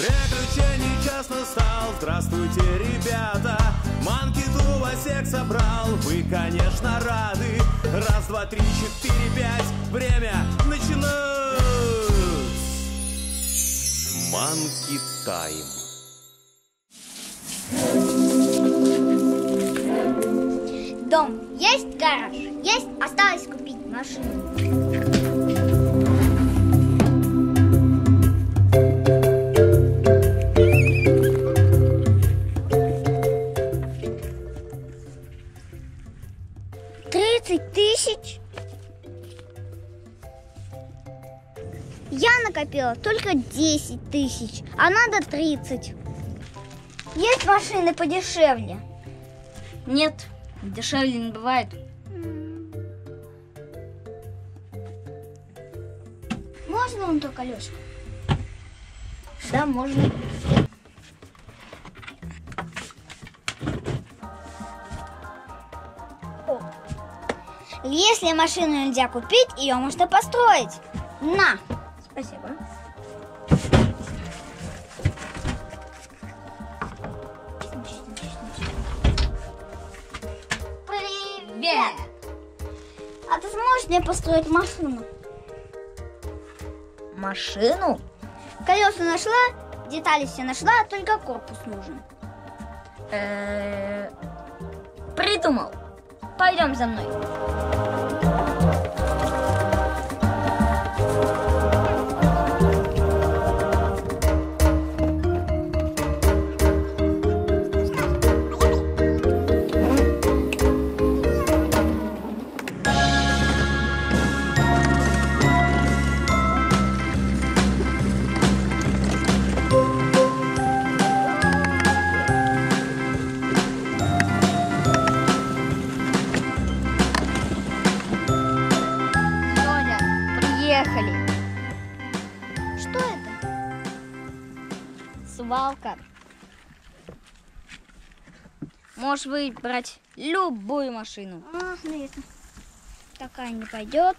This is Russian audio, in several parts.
Приключений час настал, здравствуйте, ребята. Манкиту во всех собрал, вы, конечно, рады. Раз, два, три, четыре, пять, время начинать. Манкитайм. Дом есть, гараж есть, осталось купить машину. Я накопила только 10 тысяч, а надо 30. Есть машины подешевле? Нет, дешевле не бывает. Можно вон то колесико? Да, можно. О. Если машину нельзя купить, ее можно построить. На! Спасибо. Привет! А ты сможешь мне построить машину? Машину? Колеса нашла, детали все нашла, только корпус нужен. Придумал. Пойдем за мной. Что это? Свалка. Можешь выбрать любую машину. А, наверное. Такая не пойдет.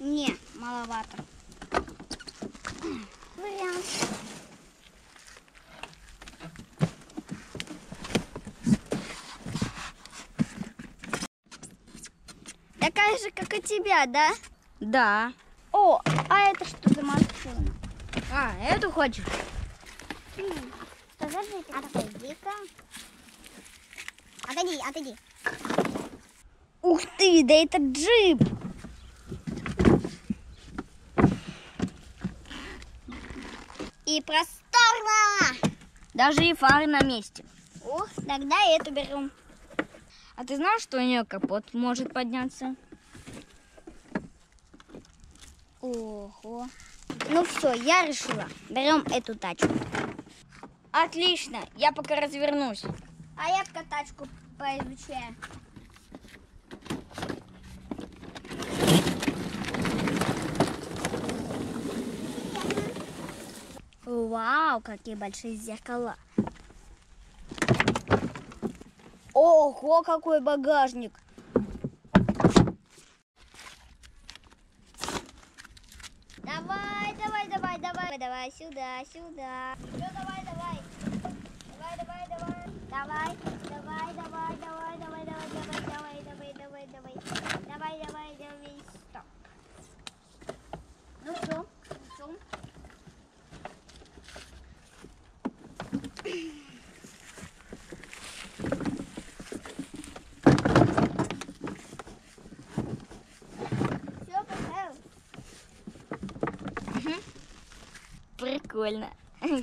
Не, маловато. Вариант. Такая же, как у тебя, да? Да. О, а это что за машина? А, эту хочешь? Подожди, отойди-ка. Отойди, отойди. Ух ты, да это джип. И просторно. Даже и фары на месте. Ух, тогда эту берем. А ты знаешь, что у нее капот может подняться? Ого. Ну все, я решила. Берем эту тачку. Отлично, я пока развернусь. А я пока тачку поизучаю. Вау, какие большие зеркала. Ого, какой багажник! Давай, давай, давай, давай, давай, сюда, сюда. Все, давай, давай, давай, давай, давай, давай, давай, давай, давай, давай, давай, давай, давай, давай, давай, давай, давай, давай, стоп. Ну все, все. Прикольно.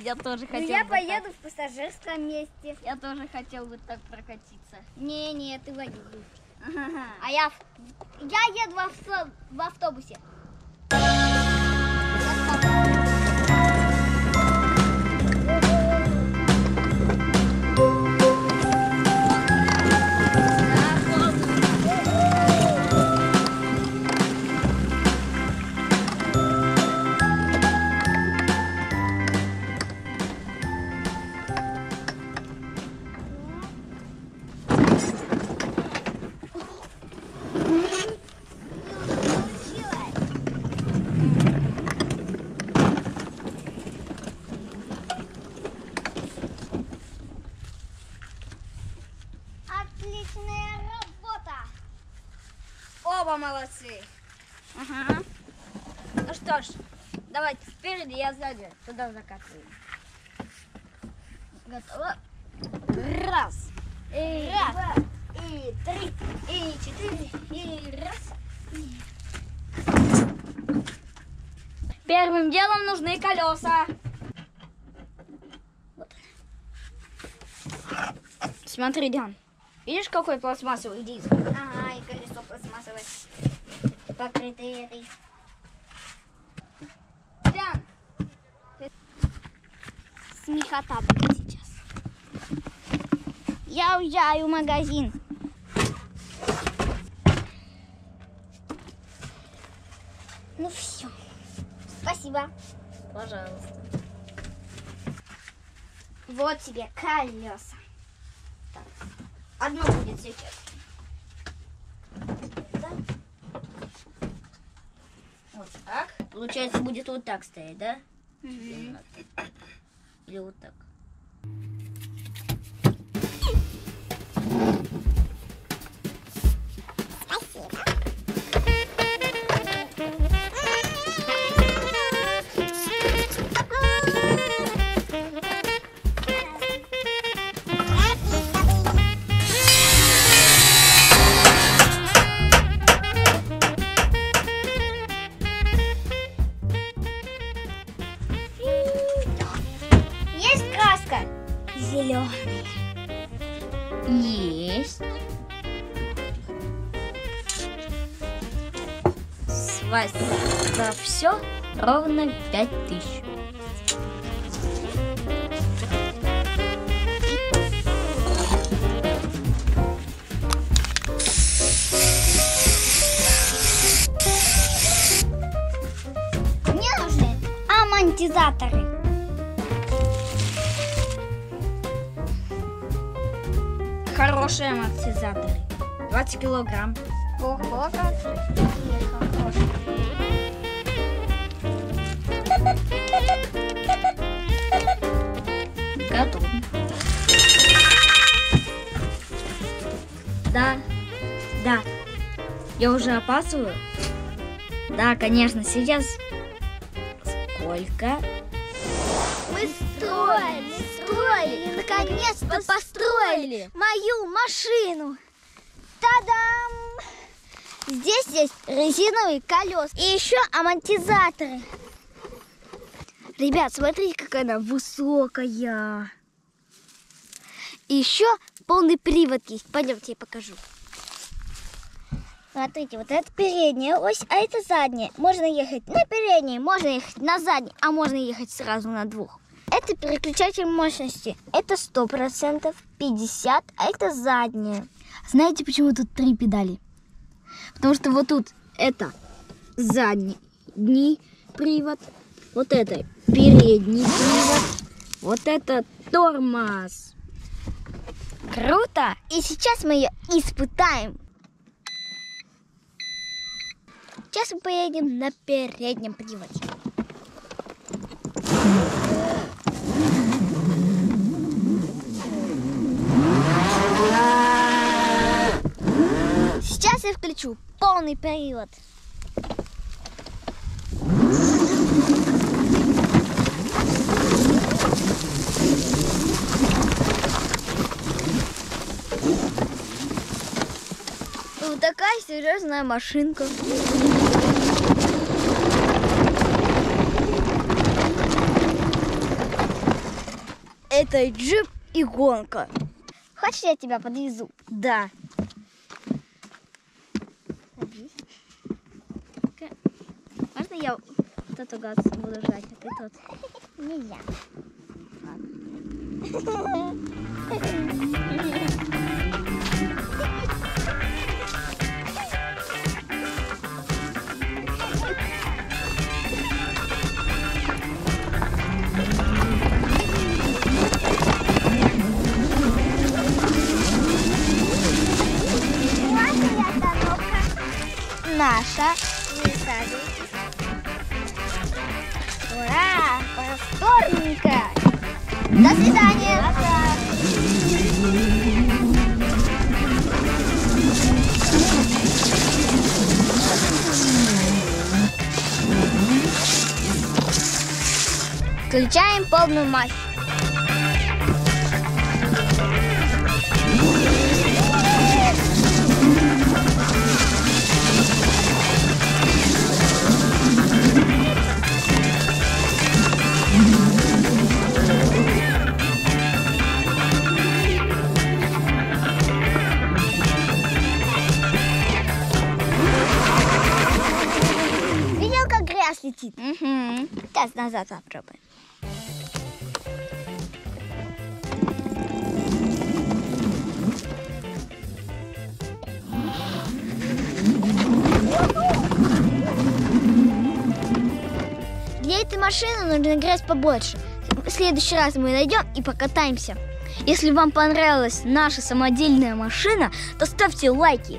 Я тоже хотел. Я поеду в пассажирском месте. Я тоже хотел бы так прокатиться. Не, ты водишь. А я еду в автобусе. оба молодцы. Ага. Ну что ж, давайте впереди, я сзади. Туда закатываю. Готово. Раз. И раз. Два. И три. И четыре. И раз. И... Первым делом нужны колеса. Вот. Смотри, Диан. Видишь, какой пластмассовый диск? Ага, и колесо пластмассовое. Покрытые этой. Диан! Смехота будет сейчас. Я уезжаю в магазин. Ну все. Спасибо. Пожалуйста. Вот тебе колеса. Так. Одно будет сейчас. Да. Вот так. Получается, будет вот так стоять, да? Угу. Или вот так. Зеленый. Есть. Свастика. За все ровно 5000. Мне нужны амортизаторы. Хорошие амортизаторы. 20 килограмм. Ого, какие хорошие. Готово. Да, да. Я уже опаздываю. Да, конечно, сейчас. Сколько? Мы строили, наконец-то построили мою машину. Та-дам! Здесь есть резиновые колеса и еще амортизаторы. Ребят, смотрите, какая она высокая. И еще полный привод есть. Пойдемте, я покажу. Смотрите, вот это передняя ось, а это задняя. Можно ехать на передней, можно ехать на задней, а можно ехать сразу на двух. Это переключатель мощности. Это 100%, 50%, а это задняя. Знаете, почему тут 3 педали? Потому что вот тут это задний привод, вот это передний привод, вот это тормоз. Круто! И сейчас мы ее испытаем. Сейчас мы поедем на переднем приводе. Сейчас я включу полный привод. Вот такая серьезная машинка. Это джип и гонка. Хочешь, я тебя подвезу? Да. Можно я вот эту гадость буду жать, а ты тут? Нельзя. Наша. Не садитесь. Ура! Просторненько! До свидания! Пока. Включаем полную мощь. Летит. Угу. Сейчас назад попробуем. Для этой машины нужно грязь побольше. В следующий раз мы найдем и покатаемся. Если вам понравилась наша самодельная машина, то ставьте лайки.